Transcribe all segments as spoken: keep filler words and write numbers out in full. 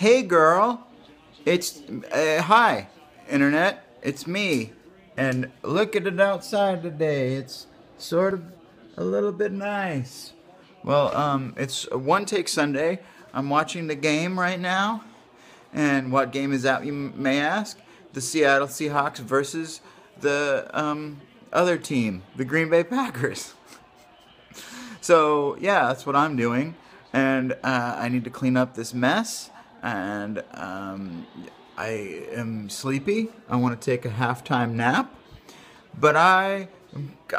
Hey girl, it's, uh, hi, internet, it's me. And look at it outside today. It's sort of a little bit nice. Well, um, it's One Take Sunday. I'm watching the game right now. And what game is that, you may ask? The Seattle Seahawks versus the um, other team, the Green Bay Packers. So, yeah, that's what I'm doing. And uh, I need to clean up this mess. And um, I am sleepy. I want to take a halftime nap, but I,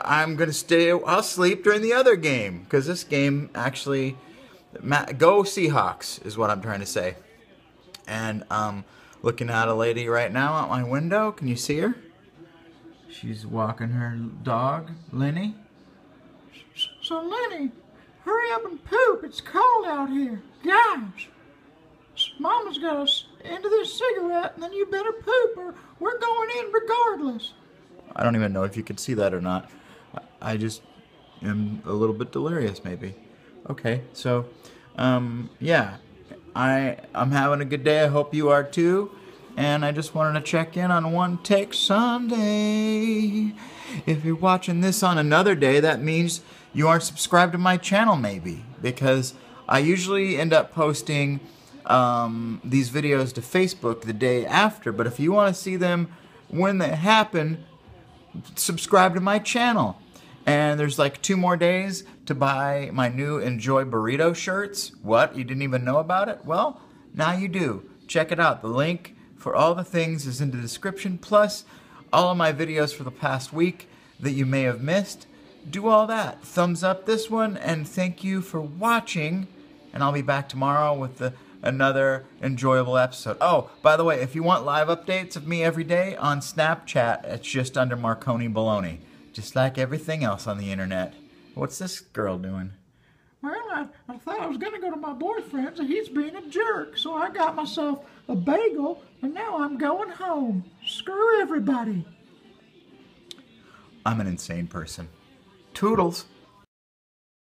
I'm gonna stay. I'll sleep during the other game because this game actually, go Seahawks is what I'm trying to say. And um, looking at a lady right now out my window. Can you see her? She's walking her dog, Lenny. So Lenny, hurry up and poop. It's cold out here, guys. Mama's got us into this cigarette, and then you better poop or we're going in regardless. I don't even know if you could see that or not. I just am a little bit delirious, maybe. Okay, so, um, yeah. I, I'm having a good day. I hope you are too. And I just wanted to check in on One Take Sunday. If you're watching this on another day, that means you aren't subscribed to my channel, maybe. Because I usually end up posting um these videos to Facebook the day after, but if you want to see them when they happen, subscribe to my channel. And there's like two more days to buy my new Enjoy Burrito shirts. What, you didn't even know about it? Well, now you do. Check it out. The link for all the things is in the description, plus all of my videos for the past week that you may have missed. Do all that. Thumbs up this one, and thank you for watching, and I'll be back tomorrow with the another enjoyable episode. Oh, by the way, if you want live updates of me every day on Snapchat, it's just under Marconi Bologna. Just like everything else on the internet. What's this girl doing? Well, I, I thought I was going to go to my boyfriend's and he's being a jerk. So I got myself a bagel and now I'm going home. Screw everybody. I'm an insane person. Toodles.